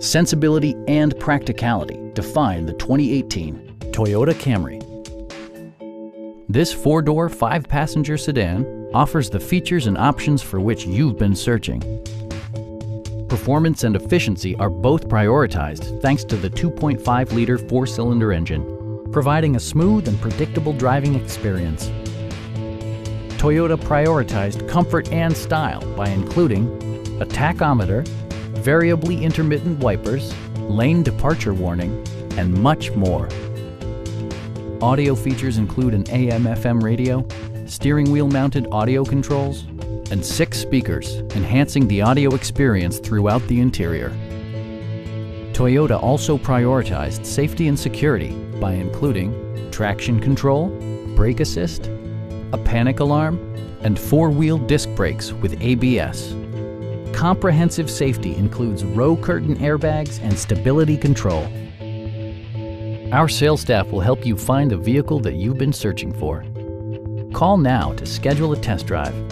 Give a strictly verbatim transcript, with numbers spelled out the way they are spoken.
Sensibility and practicality define the twenty eighteen Toyota Camry. This four-door, five-passenger sedan offers the features and options for which you've been searching. Performance and efficiency are both prioritized thanks to the two point five liter four-cylinder engine, providing a smooth and predictable driving experience. Toyota prioritized comfort and style by including a tachometer, variably intermittent wipers, lane departure warning, and much more. Audio features include an A M F M radio, steering wheel mounted audio controls, and six speakers, enhancing the audio experience throughout the interior. Toyota also prioritized safety and security by including traction control, brake assist, a panic alarm, and four-wheel disc brakes with A B S. Comprehensive safety includes row curtain airbags and stability control. Our sales staff will help you find the vehicle that you've been searching for. Call now to schedule a test drive.